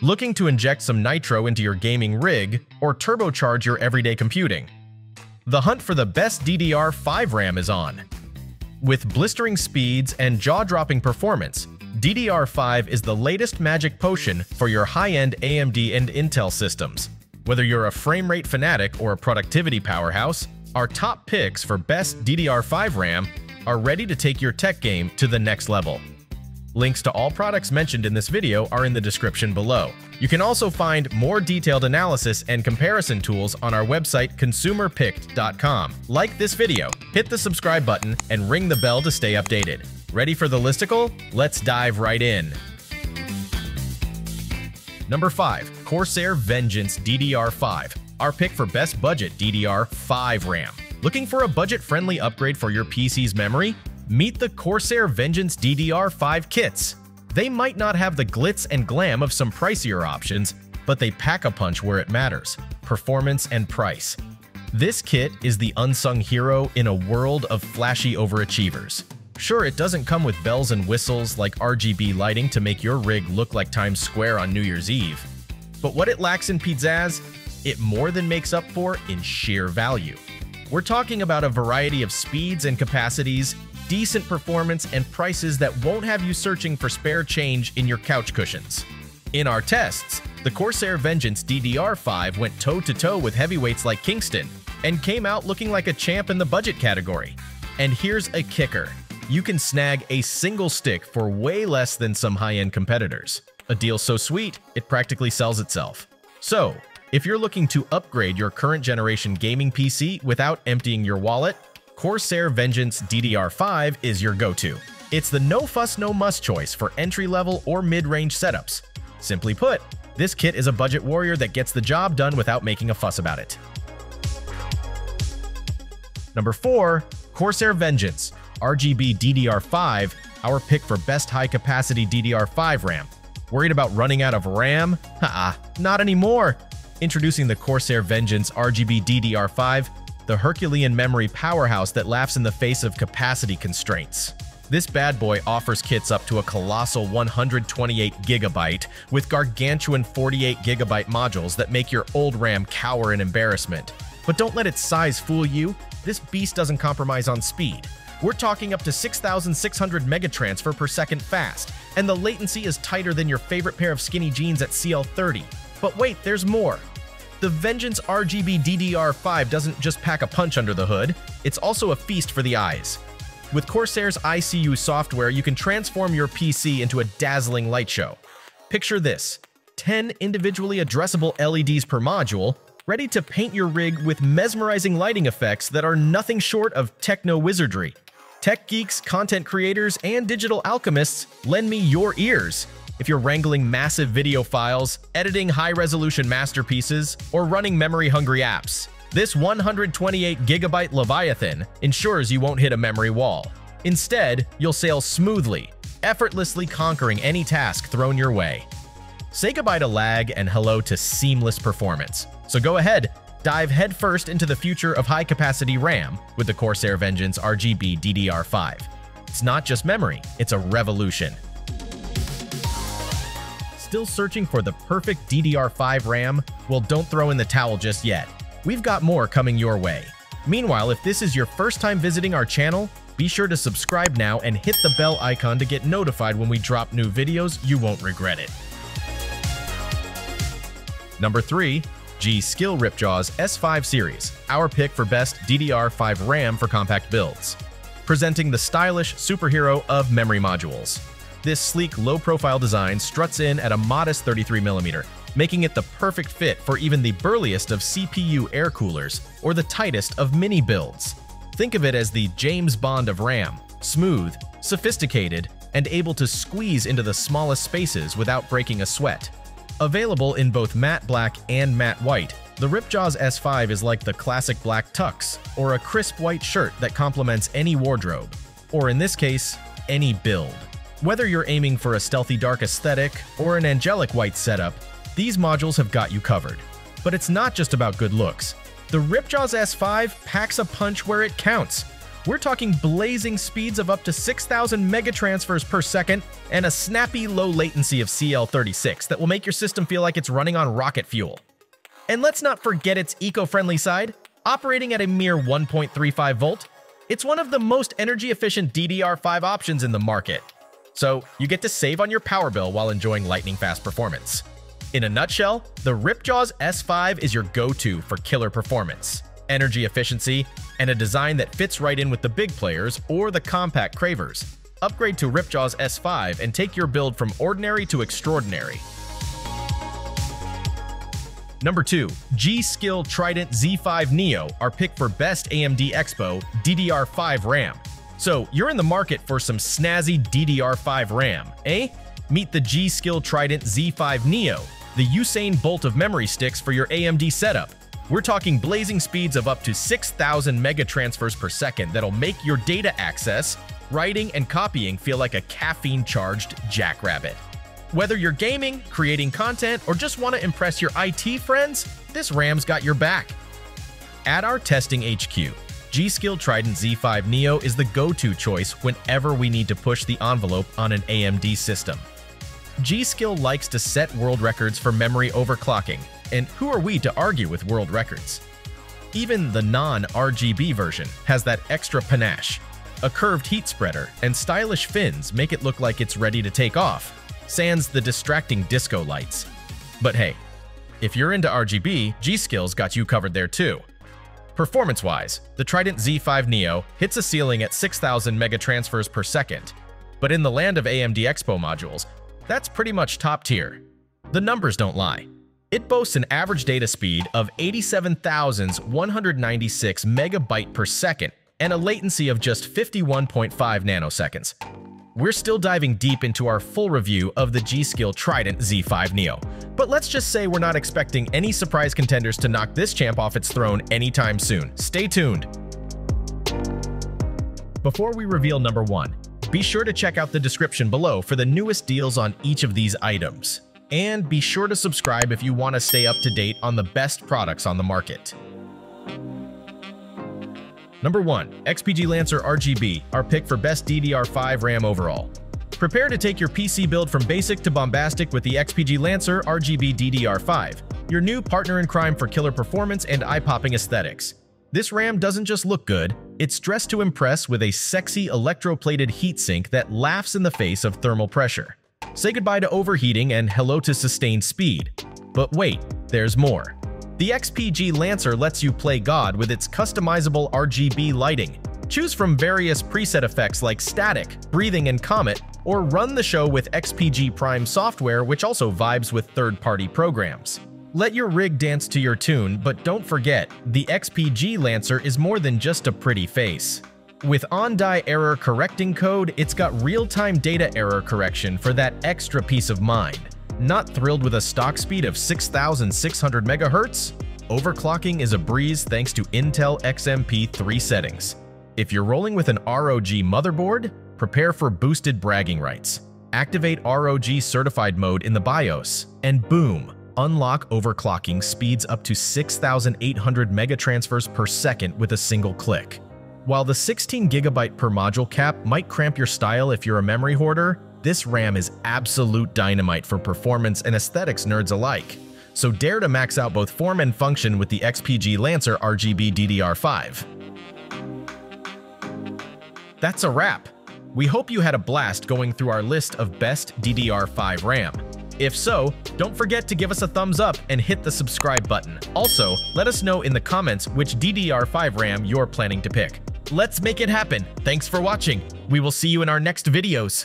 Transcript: Looking to inject some nitro into your gaming rig or turbocharge your everyday computing? The hunt for the best DDR5 RAM is on. With blistering speeds and jaw-dropping performance, DDR5 is the latest magic potion for your high-end AMD and Intel systems. Whether you're a frame rate fanatic or a productivity powerhouse, our top picks for best DDR5 RAM are ready to take your tech game to the next level. Links to all products mentioned in this video are in the description below. You can also find more detailed analysis and comparison tools on our website consumerpicked.com. Like this video, hit the subscribe button, and ring the bell to stay updated. Ready for the listicle? Let's dive right in. Number 5. Corsair Vengeance DDR5, our pick for best budget DDR5 RAM. Looking for a budget-friendly upgrade for your PC's memory? Meet the Corsair Vengeance DDR5 kits. They might not have the glitz and glam of some pricier options, but they pack a punch where it matters: performance and price. This kit is the unsung hero in a world of flashy overachievers. Sure, it doesn't come with bells and whistles like RGB lighting to make your rig look like Times Square on New Year's Eve, but what it lacks in pizzazz, it more than makes up for in sheer value. We're talking about a variety of speeds and capacities, decent performance, and prices that won't have you searching for spare change in your couch cushions. In our tests, the Corsair Vengeance DDR5 went toe-to-toe with heavyweights like Kingston and came out looking like a champ in the budget category. And here's a kicker. You can snag a single stick for way less than some high-end competitors. A deal so sweet, it practically sells itself. So, if you're looking to upgrade your current generation gaming PC without emptying your wallet, Corsair Vengeance DDR5 is your go-to. It's the no-fuss, no-muss choice for entry-level or mid-range setups. Simply put, this kit is a budget warrior that gets the job done without making a fuss about it. Number 4. Corsair Vengeance RGB DDR5, our pick for best high-capacity DDR5 RAM. Worried about running out of RAM? Ha-ha, not anymore! Introducing the Corsair Vengeance RGB DDR5, the Herculean memory powerhouse that laughs in the face of capacity constraints. This bad boy offers kits up to a colossal 128GB with gargantuan 48GB modules that make your old RAM cower in embarrassment. But don't let its size fool you. This beast doesn't compromise on speed. We're talking up to 6,600 megatransfer per second fast, and the latency is tighter than your favorite pair of skinny jeans at CL30. But wait, there's more. The Vengeance RGB DDR5 doesn't just pack a punch under the hood, it's also a feast for the eyes. With Corsair's iCUE software, you can transform your PC into a dazzling light show. Picture this: 10 individually addressable LEDs per module, ready to paint your rig with mesmerizing lighting effects that are nothing short of techno wizardry. Tech geeks, content creators, and digital alchemists, lend me your ears. If you're wrangling massive video files, editing high-resolution masterpieces, or running memory-hungry apps, this 128GB Leviathan ensures you won't hit a memory wall. Instead, you'll sail smoothly, effortlessly conquering any task thrown your way. Say goodbye to lag and hello to seamless performance. So go ahead, dive headfirst into the future of high-capacity RAM with the Corsair Vengeance RGB DDR5. It's not just memory, it's a revolution. Still searching for the perfect DDR5 RAM? Well, don't throw in the towel just yet. We've got more coming your way. Meanwhile, if this is your first time visiting our channel, be sure to subscribe now and hit the bell icon to get notified when we drop new videos. You won't regret it. Number 3. G.Skill Ripjaw's S5 series, our pick for best DDR5 RAM for compact builds. Presenting the stylish superhero of memory modules. This sleek, low-profile design struts in at a modest 33mm, making it the perfect fit for even the burliest of CPU air coolers or the tightest of mini builds. Think of it as the James Bond of RAM, smooth, sophisticated, and able to squeeze into the smallest spaces without breaking a sweat. Available in both matte black and matte white, the Ripjaw's S5 is like the classic black tux or a crisp white shirt that complements any wardrobe, or in this case, any build. Whether you're aiming for a stealthy dark aesthetic or an angelic white setup, these modules have got you covered. But it's not just about good looks. The Ripjaw's S5 packs a punch where it counts. We're talking blazing speeds of up to 6,000 megatransfers per second and a snappy low latency of CL36 that will make your system feel like it's running on rocket fuel. And let's not forget its eco-friendly side. Operating at a mere 1.35 volt, it's one of the most energy-efficient DDR5 options in the market. So you get to save on your power bill while enjoying lightning-fast performance. In a nutshell, the Ripjaws S5 is your go-to for killer performance, energy efficiency, and a design that fits right in with the big players or the compact cravers. Upgrade to Ripjaws S5 and take your build from ordinary to extraordinary. Number 2. G.Skill Trident Z5 Neo, our pick for best AMD Expo DDR5 RAM. So you're in the market for some snazzy DDR5 RAM, eh? Meet the G.Skill Trident Z5 Neo, the Usain Bolt of memory sticks for your AMD setup. We're talking blazing speeds of up to 6,000 megatransfers per second that'll make your data access, writing, and copying feel like a caffeine-charged jackrabbit. Whether you're gaming, creating content, or just want to impress your IT friends, this RAM's got your back. At our testing HQ, G.Skill Trident Z5 Neo is the go-to choice whenever we need to push the envelope on an AMD system. G.Skill likes to set world records for memory overclocking, and who are we to argue with world records? Even the non-RGB version has that extra panache. A curved heat spreader and stylish fins make it look like it's ready to take off. Sans the distracting disco lights. But hey, if you're into RGB, G.Skill's got you covered there too. Performance-wise, the Trident Z5 Neo hits a ceiling at 6,000 megatransfers per second, but in the land of AMD Expo modules, that's pretty much top tier. The numbers don't lie. It boasts an average data speed of 87,196 megabyte per second and a latency of just 51.5 nanoseconds. We're still diving deep into our full review of the G.Skill Trident Z5 Neo, but let's just say we're not expecting any surprise contenders to knock this champ off its throne anytime soon. Stay tuned. Before we reveal number 1, be sure to check out the description below for the newest deals on each of these items. And be sure to subscribe if you want to stay up to date on the best products on the market. Number 1. XPG Lancer RGB, our pick for best DDR5 RAM overall. Prepare to take your PC build from basic to bombastic with the XPG Lancer RGB DDR5, your new partner in crime for killer performance and eye-popping aesthetics. This RAM doesn't just look good, it's dressed to impress with a sexy electroplated heatsink that laughs in the face of thermal pressure. Say goodbye to overheating and hello to sustained speed. But wait, there's more. The XPG Lancer lets you play God with its customizable RGB lighting. Choose from various preset effects like static, breathing, and comet, or run the show with XPG Prime software, which also vibes with third-party programs. Let your rig dance to your tune, but don't forget, the XPG Lancer is more than just a pretty face. With on-die error correcting code, it's got real-time data error correction for that extra peace of mind. Not thrilled with a stock speed of 6,600 megahertz? Overclocking is a breeze thanks to Intel XMP 3 settings. If you're rolling with an ROG motherboard, prepare for boosted bragging rights. Activate ROG certified mode in the BIOS, and boom, unlock overclocking speeds up to 6,800 megatransfers per second with a single click. While the 16 gigabyte per module cap might cramp your style if you're a memory hoarder, this RAM is absolute dynamite for performance and aesthetics nerds alike, so dare to max out both form and function with the XPG Lancer RGB DDR5. That's a wrap. We hope you had a blast going through our list of best DDR5 RAM. If so, don't forget to give us a thumbs up and hit the subscribe button. Also, let us know in the comments which DDR5 RAM you're planning to pick. Let's make it happen. Thanks for watching. We will see you in our next videos.